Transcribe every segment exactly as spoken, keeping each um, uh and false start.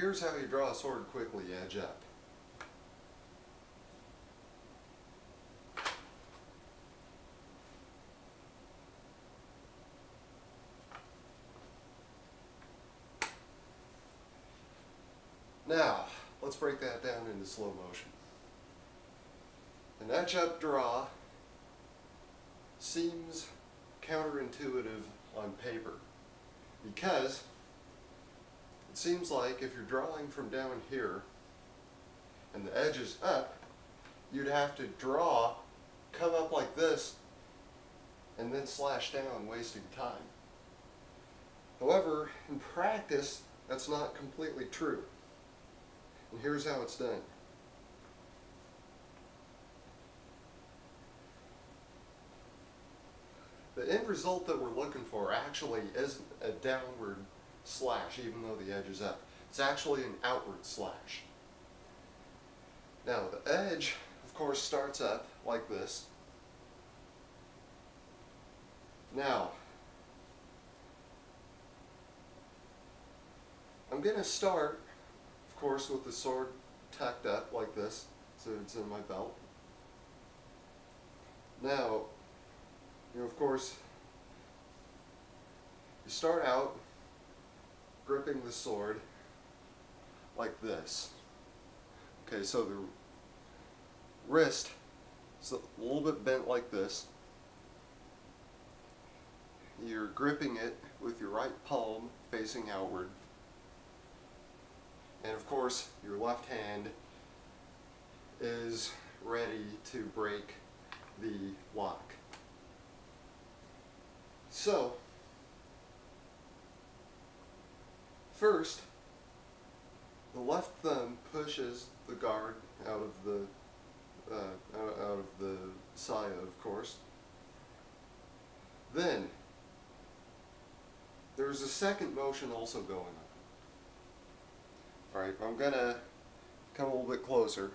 here's how you draw a sword quickly, edge up. Now, let's break that down into slow motion. An edge up draw seems counterintuitive on paper because it seems like if you're drawing from down here and the edge is up, you'd have to draw, come up like this, and then slash down, wasting time. However, in practice, that's not completely true. And here's how it's done. The end result that we're looking for actually isn't a downward slash, even though the edge is up. It's actually an outward slash. Now the edge, of course, starts up like this. Now, I'm going to start, of course, with the sword tucked up like this, so it's in my belt. Now, you know, of course, you start out gripping the sword like this. Okay, so the wrist is a little bit bent like this. You're gripping it with your right palm facing outward. And of course, your left hand is ready to break the lock. So, first, the left thumb pushes the guard out of the uh, out of the saya, of course. Then there's a second motion also going on. All right, I'm gonna come a little bit closer,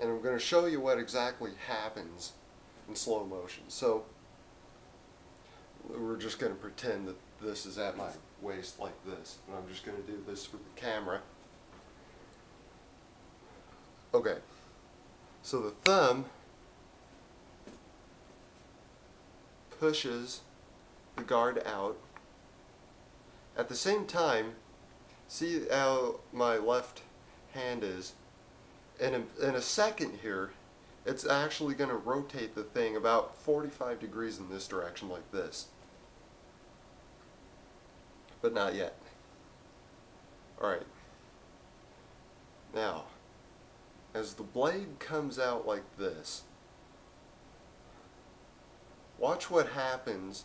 and I'm gonna show you what exactly happens in slow motion. So, we're just going to pretend that this is at my waist like this, and I'm just going to do this for the camera. Okay, so the thumb pushes the guard out. At the same time, see how my left hand is? In a, in a second here, it's actually going to rotate the thing about forty-five degrees in this direction like this. But not yet. Alright. Now, as the blade comes out like this, watch what happens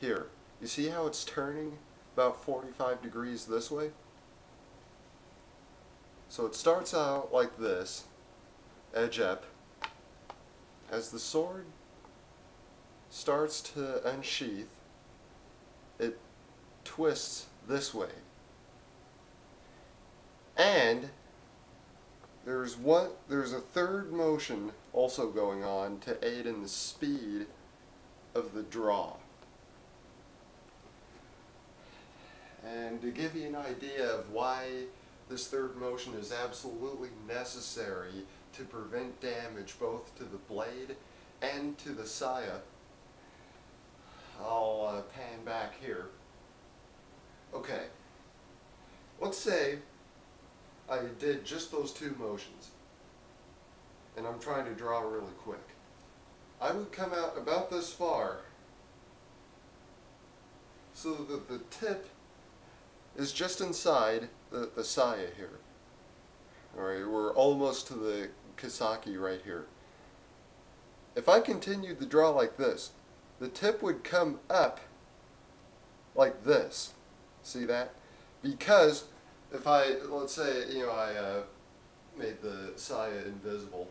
here. You see how it's turning about forty-five degrees this way? So it starts out like this, edge up. As the sword starts to unsheath, it twists this way, and there's one there's a third motion also going on to aid in the speed of the draw. And to give you an idea of why this third motion is absolutely necessary to prevent damage both to the blade and to the saya, I'll uh, pan back here. Okay, let's say I did just those two motions, and I'm trying to draw really quick. I would come out about this far so that the tip is just inside the, the saya here. Alright, we're almost to the kisaki right here. If I continued to draw like this, the tip would come up like this. See that? Because if I, let's say, you know, I uh, made the saya invisible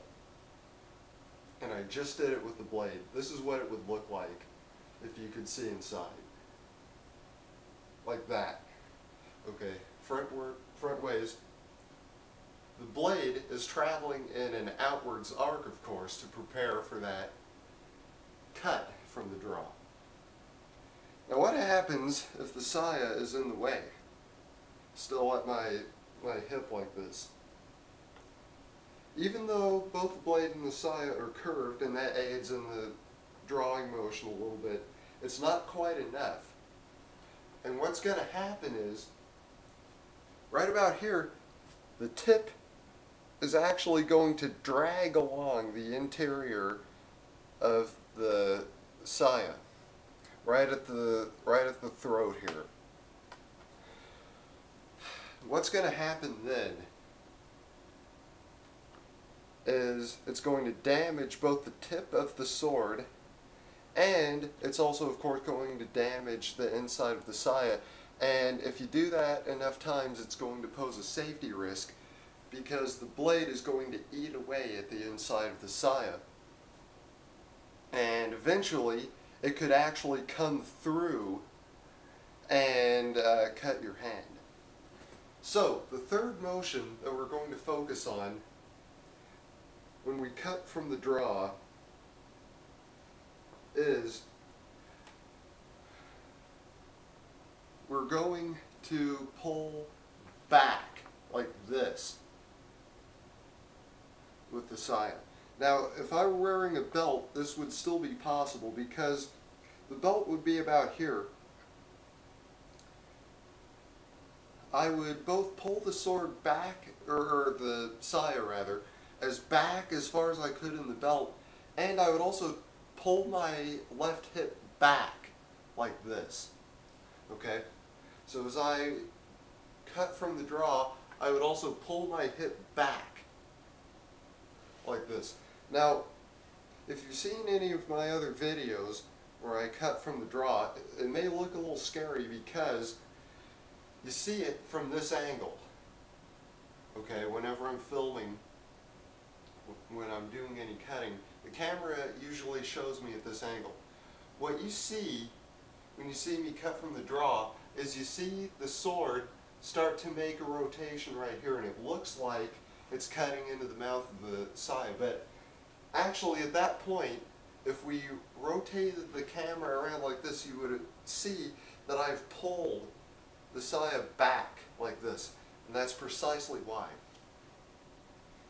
and I just did it with the blade, this is what it would look like if you could see inside. Like that. Okay, frontward, front ways. The blade is traveling in an outwards arc, of course, to prepare for that cut from the draw. Now what happens if the saya is in the way? still at my, my hip like this. Even though both the blade and the saya are curved, and that aids in the drawing motion a little bit, it's not quite enough. And what's going to happen is, right about here, the tip is actually going to drag along the interior of the saya, right at the, right at the throat here. What's going to happen then is it's going to damage both the tip of the sword, and it's also, of course, going to damage the inside of the saya. And if you do that enough times, it's going to pose a safety risk, because the blade is going to eat away at the inside of the saya. And eventually, it could actually come through and uh, cut your hand. So, the third motion that we're going to focus on when we cut from the draw is we're going to pull back like this with the saya. Now, if I were wearing a belt, this would still be possible, because the belt would be about here. I would both pull the sword back, or the saya rather, as back as far as I could in the belt, and I would also pull my left hip back like this. Okay? So as I cut from the draw, I would also pull my hip back like this. Now, if you've seen any of my other videos where I cut from the draw, it may look a little scary because you see it from this angle. Okay, whenever I'm filming, when I'm doing any cutting, the camera usually shows me at this angle. What you see when you see me cut from the draw is you see the sword start to make a rotation right here, and it looks like it's cutting into the mouth of the saya, but actually at that point, if we rotated the camera around like this, you would see that I've pulled the saya back like this, and that's precisely why.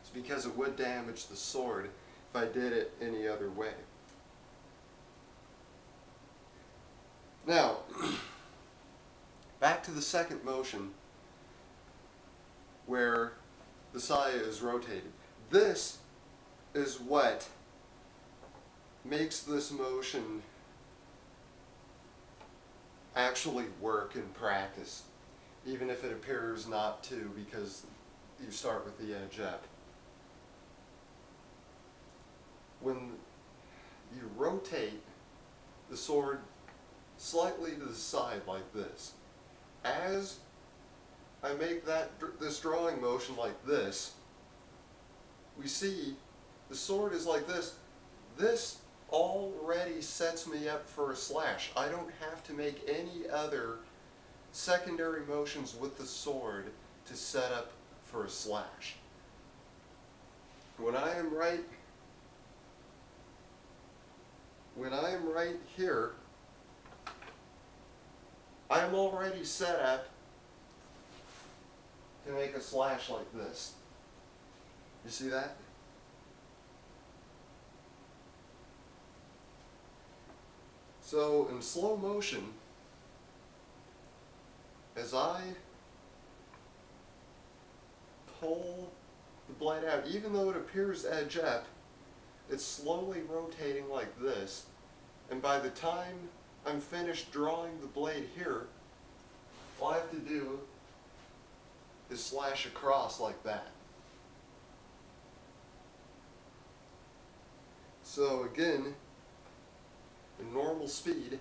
It's because it would damage the sword if I did it any other way. Now, back to the second motion where the saya is rotated. This is what makes this motion actually work in practice, even if it appears not to, because you start with the edge up. When you rotate the sword slightly to the side like this, as I make that this drawing motion like this, we see the sword is like this. This already sets me up for a slash. I don't have to make any other secondary motions with the sword to set up for a slash. When I am right When I am right here, I'm already set up to make a slash like this. You see that? So in slow motion, as I pull the blade out, even though it appears edge up, it's slowly rotating like this, and by the time I'm finished drawing the blade here, all I have to do is slash across like that. So again, the normal speed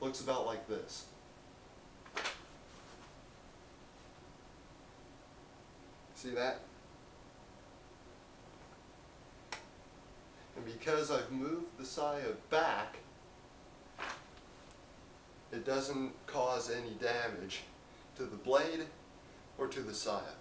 looks about like this. See that? And because I've moved the saya back, it doesn't cause any damage to the blade or to the saya.